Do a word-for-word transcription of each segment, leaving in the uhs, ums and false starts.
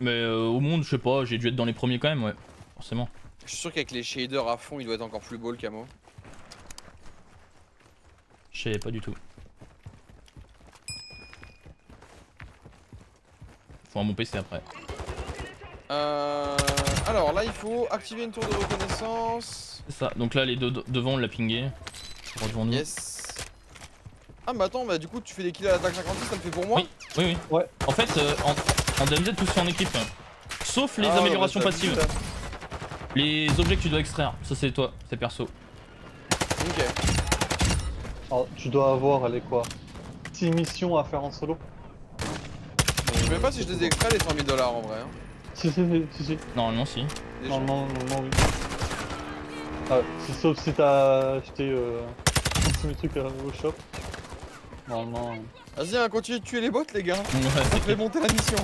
Mais euh, au monde, je sais pas, j'ai dû être dans les premiers quand même, ouais, forcément. Je suis sûr qu'avec les shaders à fond, il doit être encore plus beau le camo. Je sais pas du tout. Faut avoir mon P C après. Euh, alors là, il faut activer une tour de reconnaissance. C'est ça, donc là, les deux devant, on l'a pingé. Nous. Yes. Ah, mais attends, bah du coup, tu fais des kills à l'attaque cinquante-six, ça le fait pour moi? Oui, oui, oui. Ouais. En fait, euh, en, en D M Z, tous sont en équipe. Hein. Sauf les ah, améliorations bah, passives. Les objets que tu dois extraire, ça c'est toi, c'est perso. Ok. Alors, tu dois avoir, elle est quoi, six missions à faire en solo. Je sais même pas si je les ai extraits les cent mille dollars en vrai. Hein. Si, si, si, si. Normalement, si. Non, non, non, oui. Ah, c'est sauf si t'as acheté euh, mes trucs au shop. Normalement. Euh... Vas-y, hein, continuez de tuer les bots, les gars. Ouais. Ça fait monter la mission.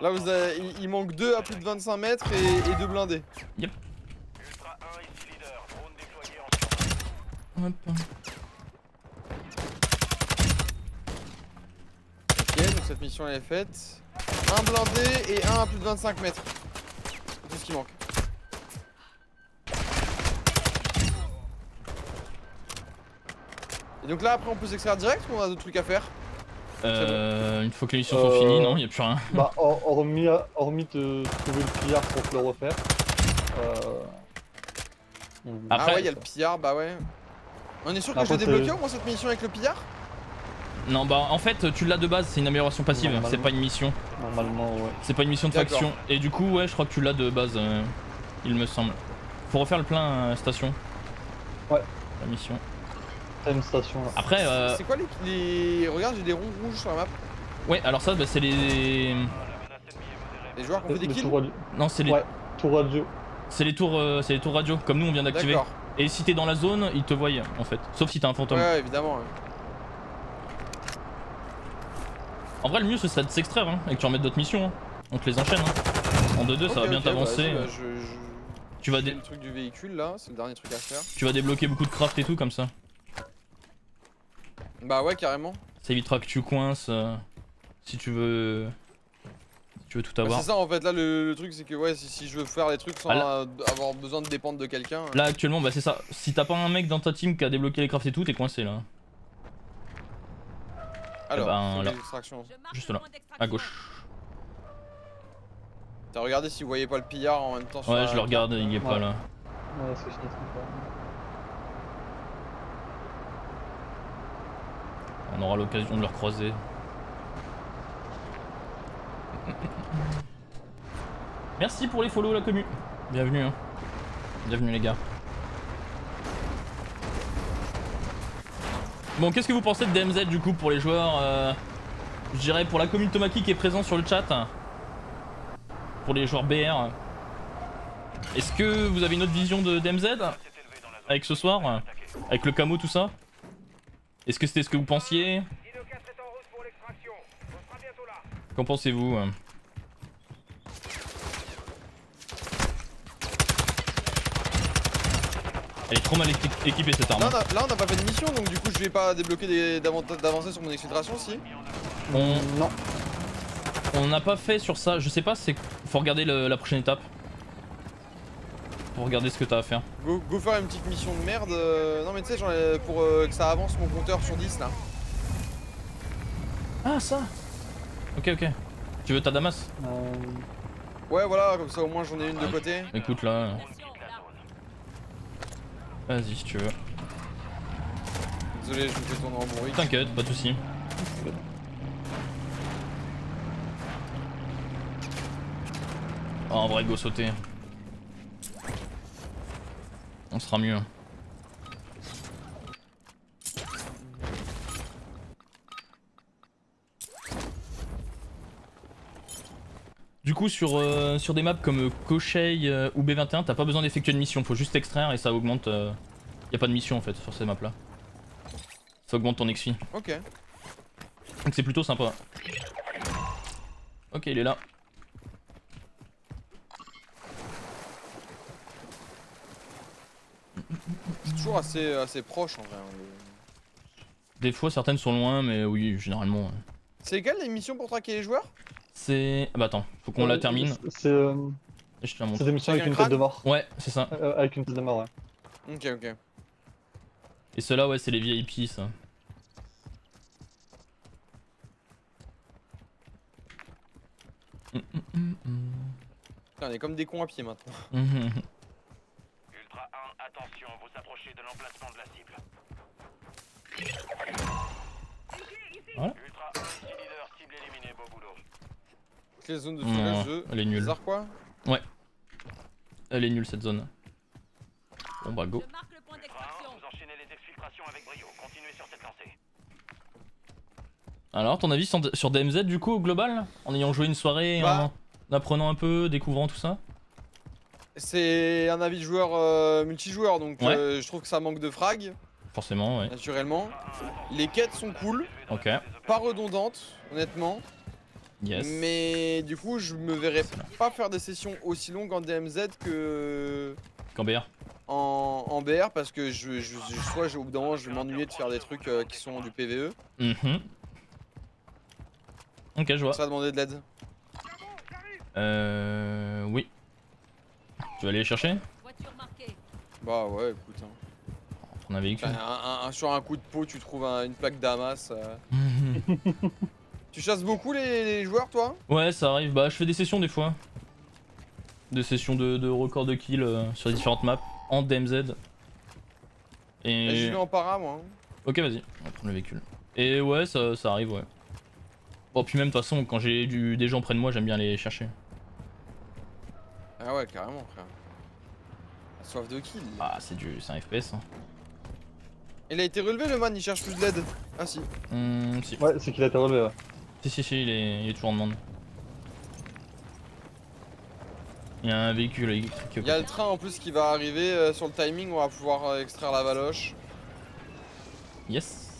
Là, vous avez, il, il manque deux à plus de vingt-cinq mètres et, et deux blindés. Yep. Hop. Ok, donc cette mission elle est faite. Un blindé et un à plus de vingt-cinq mètres. C'est tout ce qui manque. Et donc là, après, on peut s'extraire direct ou on a d'autres trucs à faire? Euh, bon. Une fois que les missions euh, sont finies, non, y'a plus rien. Bah, hormis, hormis de trouver le pillard pour te le refaire. Euh... Après, ah ouais, y'a le pillard, bah ouais. On est sûr que je l'ai débloqué au moins cette mission avec le pillard? Non, bah en fait tu l'as de base, c'est une amélioration passive, c'est pas une mission. Normalement, ouais. C'est pas une mission de faction. Et du coup, ouais, je crois que tu l'as de base, euh, il me semble. Faut refaire le plein euh, station. Ouais. La mission. Même station là. Après, euh... c'est quoi les... les... Regarde, j'ai des ronds rouges sur la map. Ouais, alors ça, bah, c'est les... Les joueurs qui ont fait des kills radio... Non, c'est les... Ouais, tours radio. C'est les tours, euh, c'est les tours radio, comme nous on vient d'activer. Et si t'es dans la zone, ils te voient en fait. Sauf si t'as un fantôme. Ouais, évidemment. Ouais. En vrai, le mieux ce serait de s'extraire hein, et que tu remettes d'autres missions. Hein. On te les enchaîne. Hein. En deux deux, okay, ça va okay, bien t'avancer. Bah, si, bah, je, je... Tu vas dé... le truc du véhicule là, c'est le dernier truc à faire. Tu vas débloquer beaucoup de craft et tout comme ça. Bah ouais, carrément. Ça évitera que tu coinces euh, si tu veux. Tu veux tout avoir. Bah c'est ça en fait, là le, le truc c'est que ouais si, si je veux faire les trucs sans ah là, euh, avoir besoin de dépendre de quelqu'un. Là actuellement bah c'est ça, si t'as pas un mec dans ta team qui a débloqué les crafts et tout, t'es coincé là. Alors, ben, là. Juste là, à gauche. T'as regardé si vous voyez pas le pillard en même temps sur ouais la... je le regarde, il y est ouais. Pas là. Ouais, parce que je n'ai pas. On aura l'occasion de le recroiser. Merci pour les follow la commu. Bienvenue hein. Bienvenue les gars. Bon, qu'est-ce que vous pensez de D M Z du coup pour les joueurs euh, je dirais pour la commu de Thomacky qui est présent sur le chat. Pour les joueurs B R. Est-ce que vous avez une autre vision de D M Z avec ce soir? Avec le camo tout ça? Est-ce que c'était ce que vous pensiez? Qu'en pensez-vous? Elle est trop mal équipée cette arme. Là on, a, là on a pas fait de mission donc du coup je vais pas débloquer d'avancer sur mon exfiltration si. On... Non. On n'a pas fait sur ça, je sais pas, c'est faut regarder le, la prochaine étape. Pour regarder ce que t'as à faire. Go, go faire une petite mission de merde. Non mais tu sais genre pour euh, que ça avance mon compteur sur dix là. Ah ça. Ok ok. Tu veux ta Damas euh... Ouais voilà comme ça au moins j'en ai une de côté. Écoute là. Vas-y si tu veux. Désolé je vous fais tourner en bourrique. T'inquiète, pas de soucis. Oh, en vrai go sauter. On sera mieux. Du coup sur, euh, sur des maps comme Koshei euh, ou B vingt et un, t'as pas besoin d'effectuer de mission, faut juste extraire et ça augmente... Euh... Y'a pas de mission en fait sur ces maps là. Ça augmente ton X P. Ok. Donc c'est plutôt sympa. Ok il est là. C'est toujours assez, assez proche en vrai. Des fois certaines sont loin mais oui généralement... Ouais. C'est quelle la mission pour traquer les joueurs? C'est... Ah bah attends, faut qu'on euh, la termine. C'est euh... des missions avec, avec une tête de mort. Ouais, c'est ça. Euh, avec une tête de mort, ouais. Ok, ok. Et ceux-là, ouais, c'est les V I P, ça. Mmh, mmh, mmh. Putain, on est comme des cons à pied maintenant. Mmh. Ultra un, attention, vous approchez de l'emplacement de la cible. Voilà. Ultra un, ici leader, cible éliminée, beau boulot. Les zones de tirage, mmh, elle est nulle. Bizarre quoi ? Ouais. Elle est nulle cette zone. Bon bah go. Vous enchaînez les exfiltrations avec brio, continuez sur cette lancée. Alors, ton avis sur D M Z du coup au global, en ayant joué une soirée, bah, en apprenant un peu, découvrant tout ça? C'est un avis de joueur euh, multijoueur, donc ouais. euh, je trouve que ça manque de frag. Forcément, ouais. Naturellement. Les quêtes sont cool, ok, pas redondantes, honnêtement. Yes. Mais du coup, je me verrais pas faire des sessions aussi longues en D M Z que... Qu'en B R. En, en B R parce que je, je, je, soit au bout d'un moment je vais m'ennuyer de faire des trucs euh, qui sont du P V E. Mm-hmm. Ok, je vois. Ça va demander de l'aide. Euh... Oui. Tu vas aller les chercher? Bah ouais, écoute. Hein. On a un véhicule. Bah, un, un, sur un coup de peau, tu trouves un, une plaque d'amas. Euh... Tu chasses beaucoup les, les joueurs, toi? Ouais, ça arrive. Bah, je fais des sessions des fois. Des sessions de, de record de kill euh, sur les différentes maps en D M Z. Et... J'y vais en para, moi. Ok, vas-y. On va prendre le véhicule. Et ouais, ça, ça arrive, ouais. Bon, puis même, de toute façon, quand j'ai des gens près de moi, j'aime bien les chercher. Ah ouais, carrément, frère. La soif de kill. Ah, c'est du... c'est un F P S, hein. Il a été relevé, le man, il cherche plus d'aide. Ah si. Mmh, si. Ouais, c'est qu'il a été relevé, ouais. Si, si, si, il est, il est toujours en demande. Il y a un véhicule électrique. Il y a le train en plus qui va arriver euh, sur le timing, on va pouvoir euh, extraire la valoche. Yes.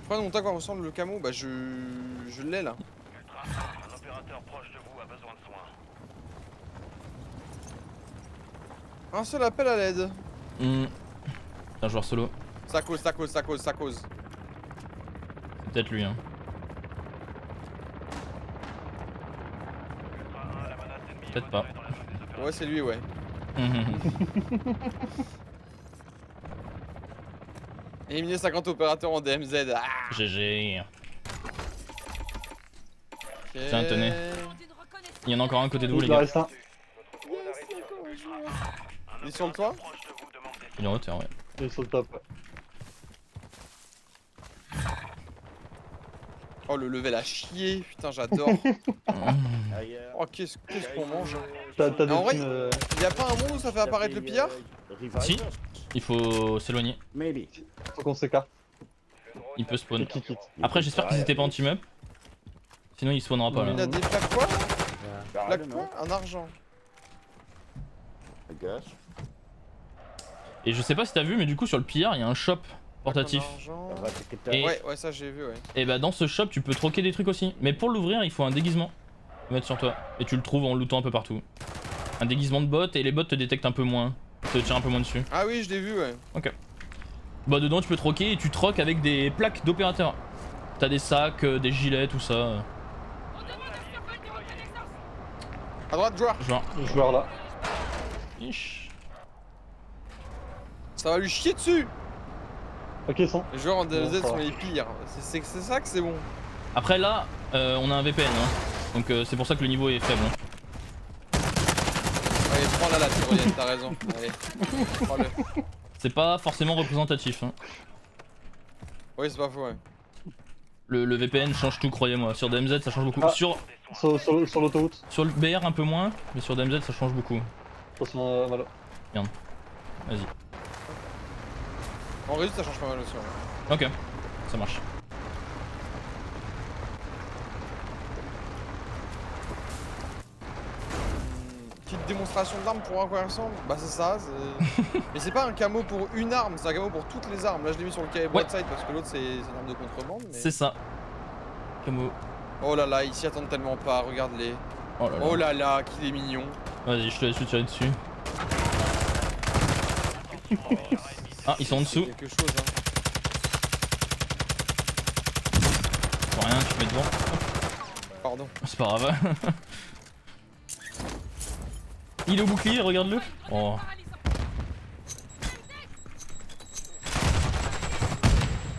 Pourquoi on monte à quoi ressemble le camo? Bah je, je l'ai là. Un opérateur proche de vous a besoin de soins. Un seul appel à l'aide. Mmh. Un joueur solo. Ça cause, ça cause, ça cause, ça cause. C'est peut-être lui, hein. Peut-être pas. Ouais, c'est lui, ouais. Éliminer cinquante opérateurs en D M Z. Ah G G. Okay. Tiens, tenez. Il y en a encore un à côté de vous, les gars. Ça. Il est sur le toit? Il est en hauteur, ouais. Il est sur le top, ouais. Oh, le level à chier, putain, j'adore. Oh, qu'est-ce qu'on mange? En vrai, y'a pas un monde où ça fait apparaître le pillard? Si, il faut s'éloigner. Faut qu'on s'écarte. Il peut spawn. Après, j'espère qu'ils étaient pas anti-map. Sinon, il spawnera pas là. Il a des plaques quoi? Plaques quoi? Un argent. Et je sais pas si t'as vu, mais du coup, sur le pillard, y'a un shop portatif. Et ouais, ouais, ça j'ai vu, ouais. Et bah, dans ce shop, tu peux troquer des trucs aussi. Mais pour l'ouvrir, il faut un déguisement à mettre sur toi. Et tu le trouves en lootant un peu partout. Un déguisement de bot, et les bots te détectent un peu moins. Te tirent un peu moins dessus. Ah oui, je l'ai vu, ouais. Ok. Bah, dedans, tu peux troquer et tu troques avec des plaques d'opérateurs. T'as des sacs, euh, des gilets, tout ça. Euh. À droite, joueur. Joueur. Joueur là. Ish. Ça va lui chier dessus. Ok, son. Les joueurs en D M Z sont les pires, c'est ça que c'est bon. Après là, euh, on a un V P N, hein. Donc euh, c'est pour ça que le niveau est faible. Hein. Allez, prends-la la tyrolienne, t'as raison. Allez, prends-le. C'est pas forcément représentatif. Hein. Oui, c'est pas faux, ouais. Le, le V P N change tout, croyez-moi. Sur D M Z, ça change beaucoup. Ah, sur sur, sur, sur l'autoroute. Sur le B R, un peu moins, mais sur D M Z, ça change beaucoup. Euh, voilà. Merde. Vas-y. En résultat, ça change pas mal aussi. Ouais. Ok, ça marche. Petite démonstration d'armes pour un quoi ressemble. Bah c'est ça. Mais c'est pas un camo pour une arme, c'est un camo pour toutes les armes. Là je l'ai mis sur le camo ouais. Broadside parce que l'autre c'est une arme de contrebande. Mais... C'est ça. Camo. Oh là là, ils s'y attendent tellement pas. Regarde-les. Oh là là, oh là, là qu'il est mignon. Vas-y, je te laisse te tirer dessus. Ah, ils sont en dessous. Chose, hein. rien, tu mets devant. Pardon. C'est pas grave. Il est au bouclier, regarde-le. Oh.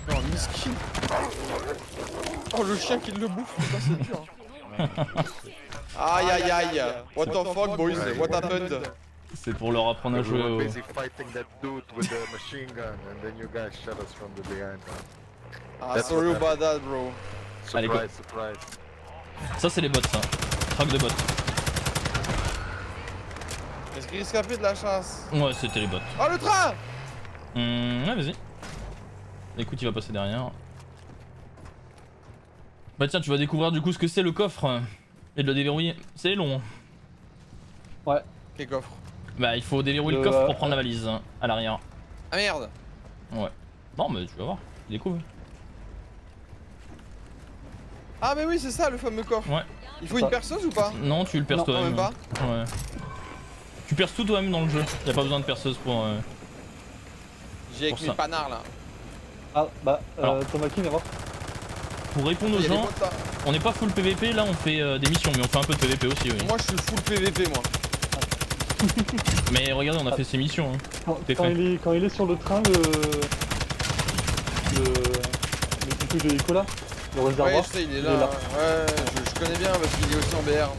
Oh, miskin. Oh, le chien qui le bouffe, putain, c'est dur. Aïe aïe aïe. What the fuck, boys? What happened? C'est pour leur apprendre à jouer. We Ah, sorry about that, bro. Surprise, Allez, surprise. Ça, c'est les bots, ça. Track de bots. Est-ce qu'il risque un peu de la chasse? Ouais, c'était les bots. Oh, le train! Mmh, ouais, vas-y. Écoute, il va passer derrière. Bah, tiens, tu vas découvrir du coup ce que c'est le coffre et de le déverrouiller. C'est long. Ouais. Quel coffre? Bah, il faut déverrouiller le, le coffre pour prendre la valise à l'arrière. Ah merde! Ouais. Non, mais tu vas voir, tu découvres. Ah mais oui c'est ça le fameux coffre. Ouais. Il faut une perceuse ou pas? Non, tu le perces toi-même. Ouais. Tu perces tout toi-même dans le jeu. Y'a pas besoin de perceuse pour. Euh, J'ai avec mes panards là. Ah bah euh, Thomacky, voir. Pour répondre aux gens, on n'est pas full P V P là, on fait euh, des missions mais on fait un peu de P V P aussi. Oui. Moi je suis full P V P moi. Mais regardez, on a ah. fait ces missions. Hein. Quand, quand, il est, quand il est sur le train, le. Le. Le petit de Nicolas. Le réservoir, ouais, je sais, il est là. Il est là. Ouais, je, je connais bien parce qu'il est aussi en B R. Donc...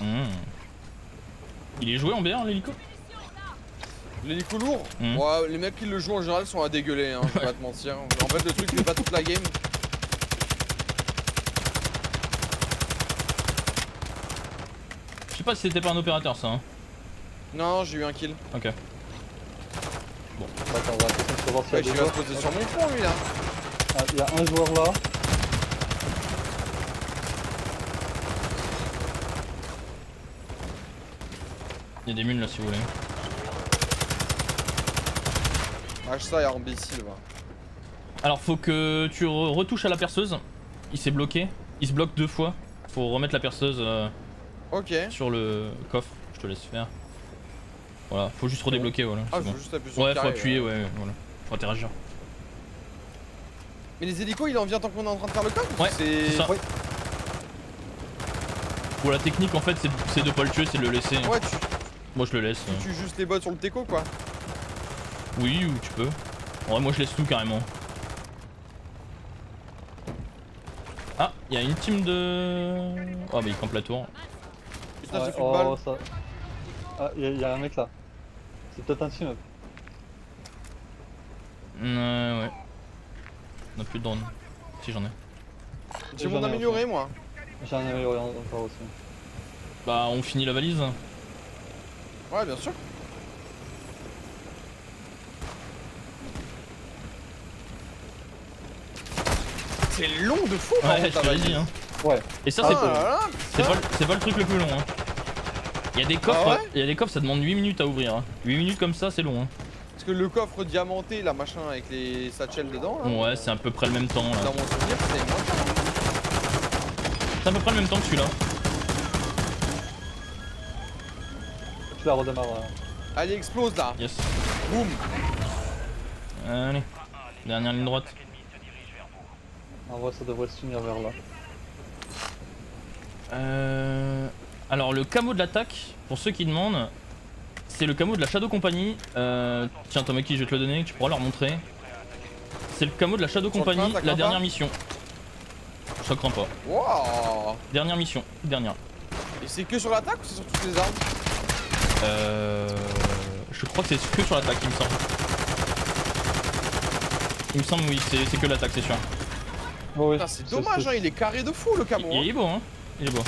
Mmh. Il est joué en B R l'hélico? L'hélico lourd mmh. Ouais, les mecs qui le jouent en général sont à dégueuler, hein, je vais pas te mentir. En fait, le truc, il fait pas toute la game. Je sais pas si c'était pas un opérateur ça. Hein. Non, j'ai eu un kill. Ok. Bon, attends, on va essayer de voir si ouais, il va se poser sur mon front lui là. Ah, il y a un joueur là. Il y a des mules là si vous voulez. Ah ça y'a imbécile là. Alors faut que tu re retouches à la perceuse. Il s'est bloqué. Il se bloque deux fois. Faut remettre la perceuse euh, okay. sur le coffre. Je te laisse faire. Voilà, faut juste redébloquer voilà. Ah bon. Faut juste appuyer sur ouais, le carré, faut appuyer, ouais, ouais voilà. Faut interagir. Mais les hélicos il en vient tant qu'on est en train de faire le coffre. Ouais c'est ça. Ouais. Pour la technique en fait c'est de pas le tuer, c'est de le laisser. Ouais tu... Moi je le laisse. Tu tues juste les bots sur le teco quoi. Oui ou tu peux. En vrai moi je laisse tout carrément. Ah y'a une team de... Oh bah il campe la tour. Putain ouais, j'ai plus oh, de balles ça... Ah y'a y a un mec là. C'est peut-être un team up. Euh ouais. On a plus de drone. Si j'en ai. J'ai mon amélioré aussi. Moi. J'ai un amélioré encore aussi. Bah on finit la valise. Ouais bien sûr. C'est long de fou. Ouais je te l'ai dit hein. Ouais. Et ça c'est ah c'est pas, pas, pas le truc le plus long hein. Il y a des coffres, ah ouais y a des coffres ça demande huit minutes à ouvrir hein. huit minutes comme ça c'est long hein. Parce que le coffre diamanté là machin avec les satchels dedans là, ouais c'est à peu près le même temps là. Dans mon souvenir c'est moins cher. C'est à peu près le même temps que celui-là. La redémarre. Allez, explose là. Yes. Boum. Allez. Dernière ligne droite. En vrai, ça devrait se finir vers là. Euh... Alors, le camo de l'attaque, pour ceux qui demandent, c'est le camo de la Shadow Company. Euh... Tiens, Thomacky, je vais te le donner, tu pourras leur montrer. C'est le camo de la Shadow Company, la dernière mission. Ça craint pas. Wow. Dernière mission, dernière. Et c'est que sur l'attaque ou c'est sur toutes les armes? Euh... Je crois que c'est que sur l'attaque il me semble. Il me semble oui, c'est que l'attaque c'est sûr. Oh oui. C'est dommage hein, il est carré de fou le camo. Il, il est beau hein, il est beau.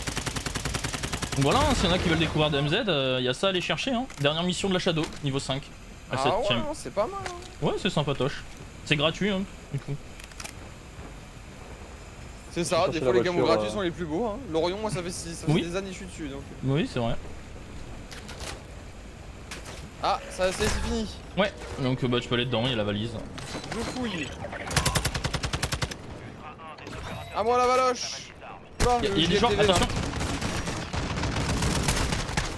Donc voilà, hein, s'il y en a qui veulent découvrir D M Z, euh, il y a ça à aller chercher hein. Dernière mission de la Shadow, niveau cinq. Ah ouais, c'est pas mal hein. Ouais c'est sympatoche. C'est gratuit hein, du coup. C'est ça, des fois les camos gratuits euh... sont les plus beaux hein. L'Orion moi ça fait, six, ça fait oui. des années que je suis dessus donc. Oui c'est vrai. Ah, ça c'est fini. Ouais, donc bah tu peux aller dedans, il y a la valise. Je fouille. À moi la valoche. Il y a des gens, attention.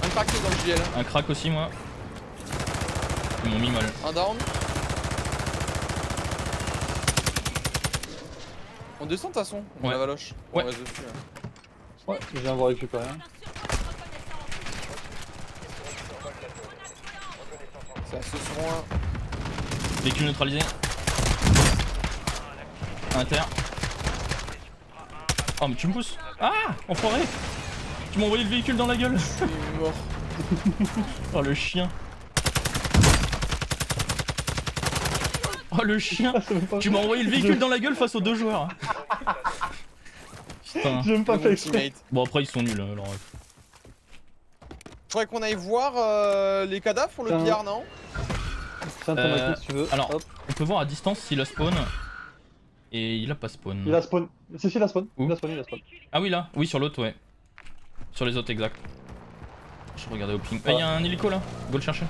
Un crack dans le J L. Un crack aussi moi. Ils m'ont mis mal. Un down. On descend de toute façon, on ouais. a la valoche. Ouais, on reste dessus, ouais. ouais je viens voir récupérer. Hein. C'est un sauceron. Véhicule neutralisé. Un terre. Oh mais tu me pousses. Ah enfoiré. Tu m'as envoyé le véhicule dans la gueule. Je suis mort. Oh le chien. Oh le chien. Tu m'as envoyé le véhicule je... dans la gueule face aux deux joueurs. Putain. J'aime pas faire teammate. Bon après ils sont nuls leur ref. Faudrait qu'on aille voir euh, les cadavres pour le billard non euh, si tu veux. Alors hop. On peut voir à distance s'il a spawn. Et il a pas spawn. Il a spawn. C'est si il a spawn. Où il a spawn, il a spawn. Ah oui là. Oui sur l'autre ouais. Sur les autres exact. Je regardais au ping. Ah, ah y'a un hélico là. Go le chercher.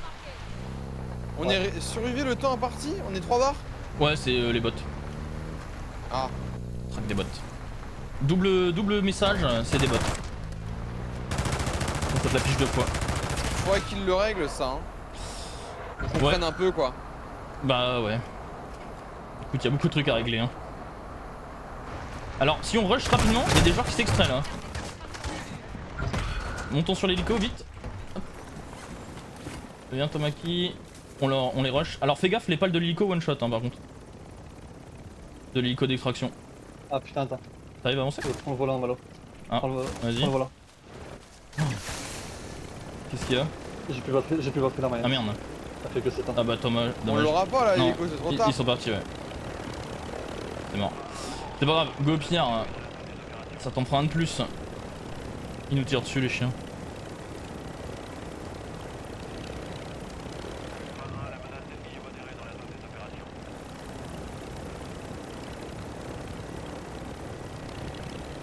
On ouais. est survivé le temps imparti. On est trois barres. Ouais c'est euh, les bots. Ah. Traque des bots. Double, double message, c'est des bots. On fait de la piche deux fois. Faudrait qu'ils le règlent ça hein. Qu'on prenne ouais. un peu quoi. Bah ouais. Écoute y'a beaucoup de trucs à régler hein. Alors si on rush rapidement, il y a des joueurs qui s'extraient là. Montons sur l'hélico vite. Viens Thomacky, on, leur, on les rush. Alors fais gaffe les pales de l'hélico one shot hein, par contre. De l'hélico d'extraction. Ah putain attends. T'arrives à avancer? Prends le volant Malo. Ah. Prends le volant. Vas-y. Oh. Qu'est-ce qu'il y a? J'ai plus batterie, j'ai plus batterie la moyenne. Ah merde. Ça fait que c'est un. Ah bah Thomas. On l'aura pas là l'hélico, c'est trop tard. Ils sont partis ouais. C'est mort. C'est pas grave, go pierre. Ça t'en prend un de plus. Ils nous tirent dessus les chiens.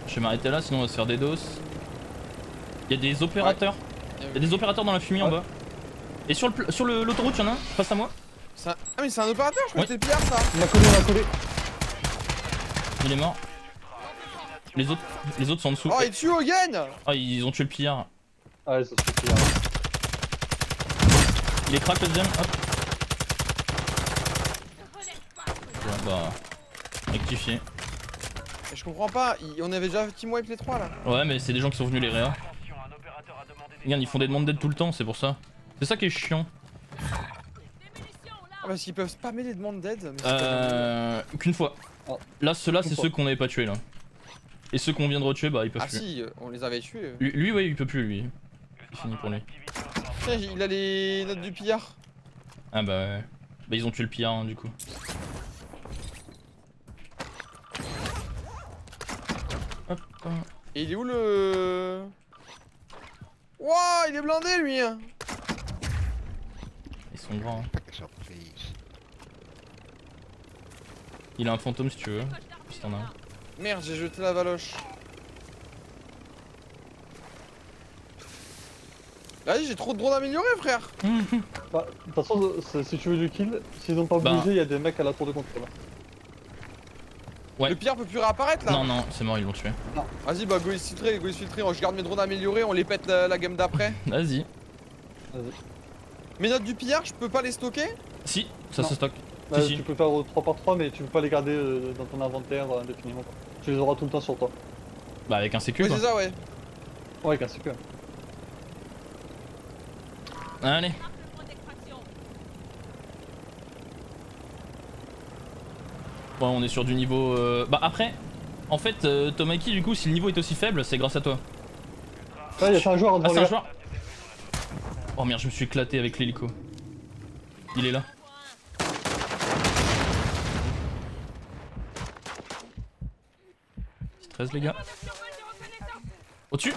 Je vais m'arrêter là sinon on va se faire des doses. Il y a des opérateurs. Il ouais. y a des opérateurs dans la fumée ouais. en bas. Et sur l'autoroute sur le, il y en a un face à moi. Un... Ah mais c'est un opérateur, je crois que c'était Pierre ça. Il a collé, il a collé. Il est mort. Les autres, les autres sont en dessous. Oh, ils tuent Hogan! Ah, ils ont tué le pillard. Ah, ils ont tué le pillard. Il est crack le deuxième, hop. Ouais, bah. Rectifié. Je comprends pas, on avait déjà team wipe les trois là. Ouais, mais c'est des gens qui sont venus les réa. Regarde, ils font des demandes d'aide tout le temps, c'est pour ça. C'est ça qui est chiant. Ah, parce qu'ils peuvent spammer les demandes d'aide. Euh. Qu'une fois. Là, ceux-là, c'est ceux qu'on n'avait pas tués là. Et ceux qu'on vient de retuer, bah ils peuvent ah plus. Ah si, on les avait tués. Lui, lui ouais, il peut plus, lui. C'est fini pour lui. Putain, il a les notes du pillard. Ah bah ouais. Bah ils ont tué le pillard, hein, du coup. Hop, hop. Et il est où le... Wouah, il est blindé, lui. Ils sont grands. Hein. Il a un fantôme, si tu veux. Si t'en as un. Merde, j'ai jeté la valoche. Là, j'ai trop de drones améliorés, frère. Bah, de toute façon, si tu veux du kill, s'ils ont pas bougé, bah. il y a des mecs à la tour de contrôle. Ouais. Le pire peut plus réapparaître là. Non, non, c'est mort, ils l'ont tué. Vas-y, bah, go exfiltrer, go exfiltrer. Je garde mes drones améliorés, on les pète la, la game d'après. Vas-y. Vas-y. Mes notes du pillard, je peux pas les stocker? Si, ça non. se stocke. Bah, si, tu si. peux faire trois par trois, mais tu peux pas les garder euh, dans ton inventaire euh, indéfiniment. Quoi. Tu les auras tout le temps sur toi. Bah avec un C Q. Ouais c'est ça ouais. Ouais avec un C Q. Allez. Bon on est sur du niveau... Euh... Bah après, en fait euh, Thomacky du coup si le niveau est aussi faible c'est grâce à toi. Ouais y'a un joueur en devant. Ah c'est un joueur. Oh merde je me suis éclaté avec l'hélico. Il est là. Les gars, au-dessus,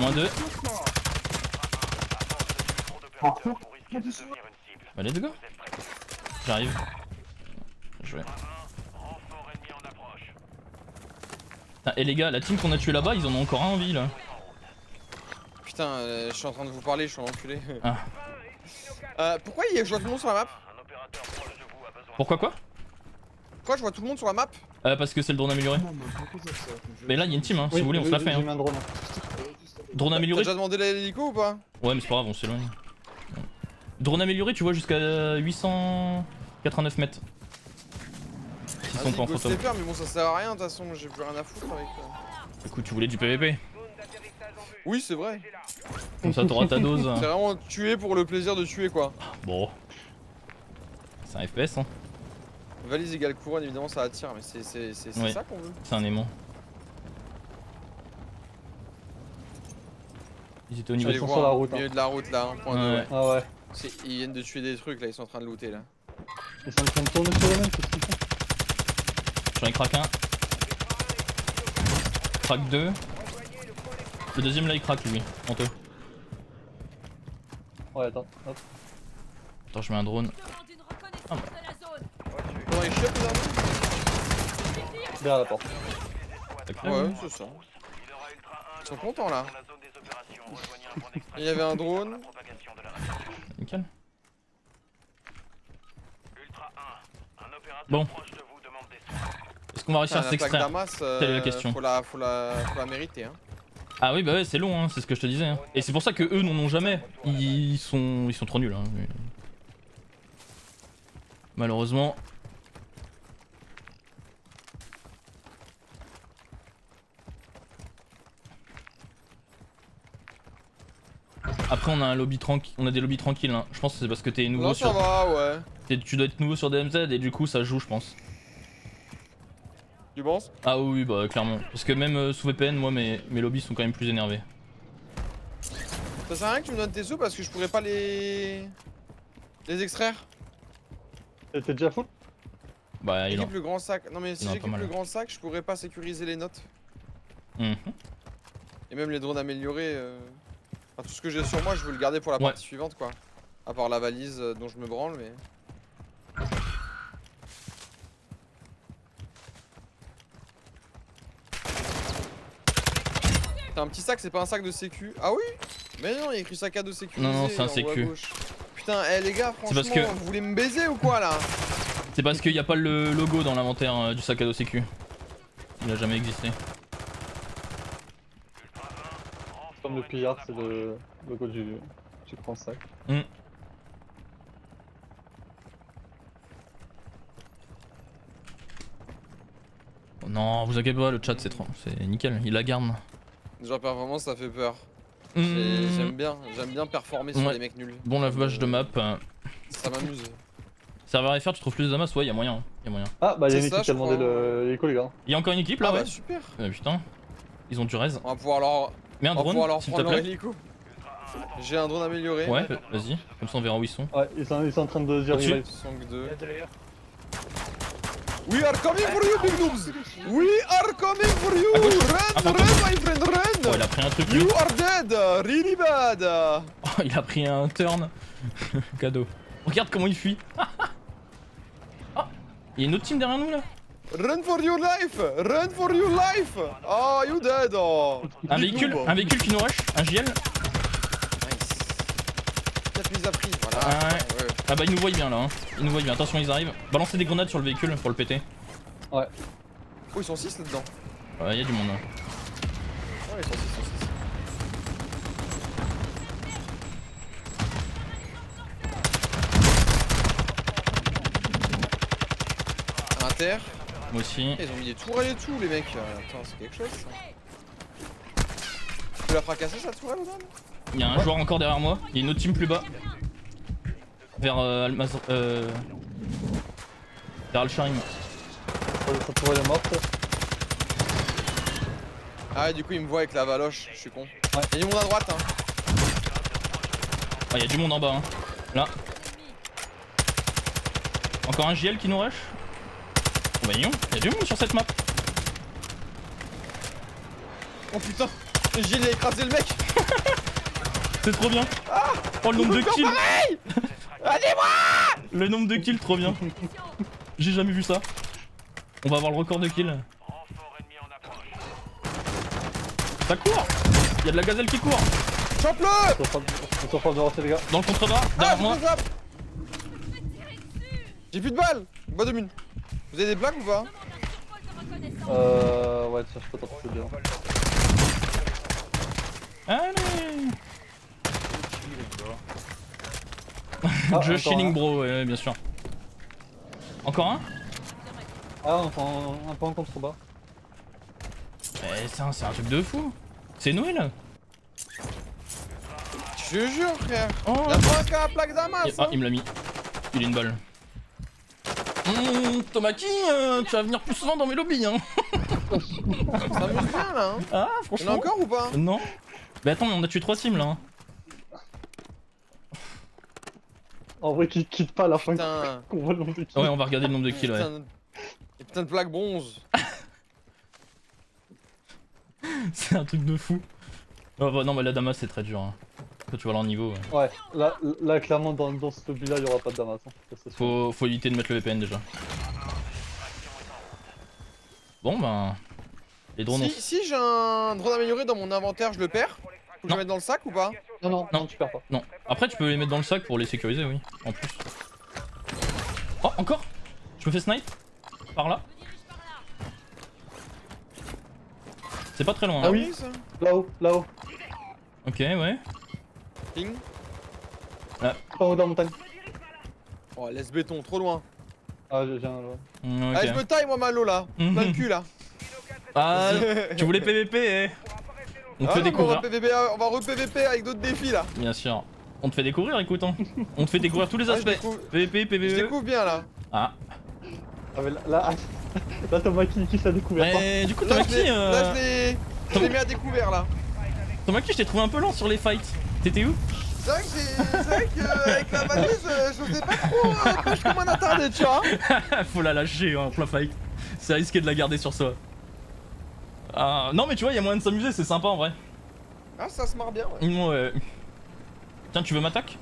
moins deux. Oh. Allez, les gars, j'arrive. Jouer. Ah, et les gars, la team qu'on a tué là-bas, ils en ont encore un en vie là. Putain, euh, je suis en train de vous parler, je suis enculé. Ah. Euh, pourquoi il y a joué tout le monde sur la map? Pourquoi quoi? Pourquoi je vois tout le monde sur la map? Euh, parce que c'est le drone amélioré. Non, mais, mais là y'a une team hein, oui, si vous voulez on se la fait hein. Un drone. Drone amélioré. T'as déjà demandé l'hélico ou pas? Ouais mais c'est pas grave on s'éloigne. Drone amélioré tu vois jusqu'à huit cent quatre-vingt-neuf mètres. qui sont pas en fantôme. Peur, mais bon, ça sert à rien de toute façon, j'ai plus rien à foutre avec. Du coup, tu voulais du P V P? Oui, c'est vrai. Comme ça, t'auras ta dose. C'est vraiment tuer pour le plaisir de tuer quoi. Bon. C'est un F P S hein. Valise égale couronne, évidemment, ça attire, mais c'est ouais. Ça qu'on veut. C'est un aimant. Ils étaient au niveau de voir, sur la route. Au milieu hein. de la route là, un point ah deux. Ouais. Ah ouais. Ils viennent de tuer des trucs là, ils sont en train de looter là. Ils sont en train de tourner sur eux-mêmes, qu'est-ce qu'ils font? J'en ai craqué un. Craque deux. Le deuxième là il craque lui, en deux. Ouais attends, hop. Attends, je mets un drone. Ah bah. Comment il chope les armes? Derrière la porte. Ouais, c'est ça. Ils sont contents là. Il y avait un drone. Nickel. Bon. Est-ce qu'on va réussir à s'extraire? Telle est la question. Faut la, faut la, faut la mériter hein. Ah oui bah ouais c'est long hein, c'est ce que je te disais hein. Et c'est pour ça que eux n'en ont jamais. Ils sont, ils sont trop nuls hein. Malheureusement. Après on a un lobby tranquille, on a des lobbies tranquilles hein. Je pense que c'est parce que t'es nouveau non, sur... ça va, ouais. Tu dois être nouveau sur D M Z et du coup ça joue je pense. Tu penses? Ah oui bah clairement, parce que même euh, sous V P N moi mes, mes lobbies sont quand même plus énervés. Ça sert à rien que tu me donnes tes sous parce que je pourrais pas les... les extraire. T'es déjà full? Bah il est en... le grand sac, non mais si j'ai le grand sac je pourrais pas sécuriser les notes. Mmh. Et même les drones améliorés, euh... enfin, tout ce que j'ai sur moi je veux le garder pour la ouais. partie suivante quoi. À part la valise euh, dont je me branle mais... T'as un petit sac, c'est pas un sac de sécu. Ah oui? Mais non, il y a écrit sac à de sécu. Non, non, c'est un sécu. Putain, eh les gars, franchement, parce que... vous voulez me baiser ou quoi là? C'est parce qu'il n'y a pas le logo dans l'inventaire euh, du sac à dos sécu. Il a jamais existé. Comme le pillard, c'est le logo du, du grand sac. Mm. Oh, non, vous inquiétez pas, le chat c'est trop... nickel, il la garde. Genre performance ça fait peur. Mmh. J'aime bien, j'aime bien performer sur ouais. les mecs nuls. Bon lavage de map. Euh... Ça m'amuse. Serveur F R tu trouves plus de damas? Ouais y'a moyen, y'a moyen. Ah bah y'a une équipe qui a demandé l'écho les gars. Y'a encore une équipe là ah, ouais bah, super. Ah, putain, ils ont du raise. On va pouvoir leur... Mets un drone, s'il te plaît. J'ai un drone amélioré. Ouais vas-y, comme ça on verra où ils sont. Ouais ils sont, ils sont en train de dire revive. We are coming for you, big noobs! We are coming for you! Run, run, my friend, run! Oh, il a pris un truc. You are dead! Really bad! Oh, il a pris un turn. Cadeau. Regarde comment il fuit. Oh, il y a une autre team derrière nous là. Run for your life! Run for your life! Oh, you dead! Oh. Un véhicule, un véhicule qui nous rush, un J L. Nice. quatre mises à prix, voilà. Ah, ouais. Ouais. Ah bah ils nous voient bien là hein, ils nous voient bien, attention ils arrivent. Balancez des grenades sur le véhicule pour le péter. Ouais. Oh ils sont six là dedans. Ouais y'a du monde là. Ouais ils sont six, ils sont six. Un terre. Moi aussi. Ils ont mis des tourelles et tout les mecs. Attends c'est quelque chose ça. Tu l'as fracassé sa tourelle ou non? Y'a un ouais. joueur encore derrière moi, y'a une autre team plus bas. Vers euh, Almaz... Euh... Vers Alsheim. Sa tourelle est morte. Ah ouais du coup il me voit avec la valoche, je suis con. Ouais. Y'a du monde à droite hein. Ah y'a du monde en bas hein. Là. Encore un J L qui nous rush. Oh bah yon, y'a du monde sur cette map. Oh putain, le J L a écrasé le mec. C'est trop bien. Ah, oh le nombre de kills. Allez-moi! Le nombre de kills, trop bien. J'ai jamais vu ça. On va avoir le record de kills. Ça court! Y'a de la gazelle qui court! Chope-le! On s'en prend de rentrer les gars. Dans le contrebas, derrière moi. J'ai plus de balles! Bas de mine. Vous avez des blagues ou pas? Euh. Ouais, tiens, je peux t'en passer bien. Allez! Ah, Josh Schilling bro, ouais, ouais bien sûr. Encore un? Ah, on prend un point en contrebas. Mais c'est un, c'est un truc de fou. C'est Noël. Je te jure, frère. Oh. La plaque à la plaque d'Amas. Ah, hein. Il me l'a mis. Il a une balle. Mmh, Thomacky, euh, tu vas venir plus souvent dans mes lobbies, hein. Ça me bien là, hein. Ah, franchement. On a encore ou pas? Non. Mais attends, mais on a tué trois teams là. En vrai, tu te quittes pas à la fin. Putain. On voit le nombre de kills. Ouais, on va regarder le nombre de kills, ouais. Putain, putain de plaque bronze. C'est un truc de fou. Oh, bah, non, mais la Damas c'est très dur. Hein. Quand tu vois leur niveau. Ouais, ouais là, là, clairement, dans, dans ce lobby là, il y aura pas de Damas. Hein. Faut, faut éviter de mettre le V P N déjà. Bon, ben. Les drones. Si, ont... si j'ai un drone amélioré dans mon inventaire, je le perds. Faut que je le mette dans le sac ou pas? Non, non, non, tu perds pas. Non. Après, tu peux les mettre dans le sac pour les sécuriser, oui. En plus. Oh, encore? Je me fais snipe? Par là? C'est pas très loin. Ah hein. Oui, là-haut, là-haut. Ok, ouais. Ping. Là. Pas haut dans la montagne. Oh, laisse béton, trop loin. Ah, j'ai un loin. Mmh, okay. Ah, je me taille moi malo là. Mmh. Plein le cul là. Ah, tu voulais P V P, eh. On te ah, fait non, découvrir. On va re-P V P re avec d'autres défis là. Bien sûr. On te fait découvrir, écoute. Hein. On te fait découvrir tous les aspects. Ah, découvre... P V P, P V E. Je découvre bien là. Ah. Ah, mais là. là... Là Thomacky qui s'est découvert. Mais du coup Thomacky euh... Là je l'ai mis à découvert là. Thomacky, je t'ai trouvé un peu lent sur les fights. T'étais où? C'est vrai que qu'avec euh, la valise euh, je faisais pas trop euh, je commande attardé tu vois. Faut la lâcher en hein, plein fight. C'est risqué de la garder sur soi. Ah non mais tu vois y'a moyen de s'amuser, c'est sympa en vrai. Ah ça se marre bien ouais. Ouais. Tiens tu veux m'attaquer?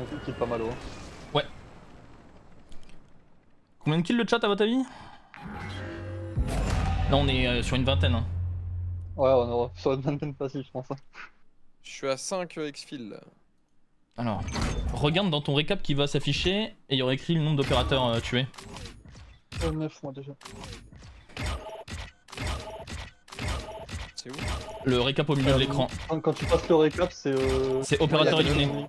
Un truc qui est pas mal haut. Ouais. Combien de kills le chat à votre avis? Là on est euh, sur une vingtaine. Hein. Ouais on aura sur une vingtaine facile je pense. Hein. Je suis à cinq exfil. Alors, regarde dans ton récap qui va s'afficher et il y aura écrit le nombre d'opérateurs euh, tués. Euh, neuf moi déjà. C'est où? Le récap au milieu euh, de l'écran. Quand tu passes le récap c'est... Euh... C'est opérateur éliminé.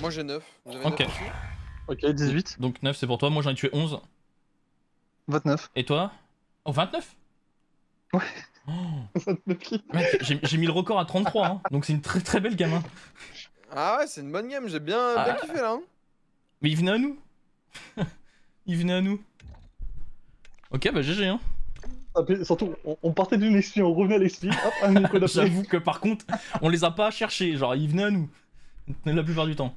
Moi j'ai neuf. Vous avez ok. neuf ok, dix-huit. Donc neuf c'est pour toi, moi j'en ai tué onze. vingt-neuf. Et toi? Oh vingt-neuf? Ouais. Oh. J'ai mis le record à trente-trois, hein. Donc c'est une très très belle gamme. Hein. Ah ouais, c'est une bonne gamme, j'ai bien, ah. bien kiffé là. Hein. Mais il venait à nous. Il venait à nous. Ok, bah G G, hein. Ah, surtout, on, on partait d'une expli, on revenait à l'expli. J'avoue que par contre, on les a pas cherchés, genre ils venaient à nous. La plupart du temps.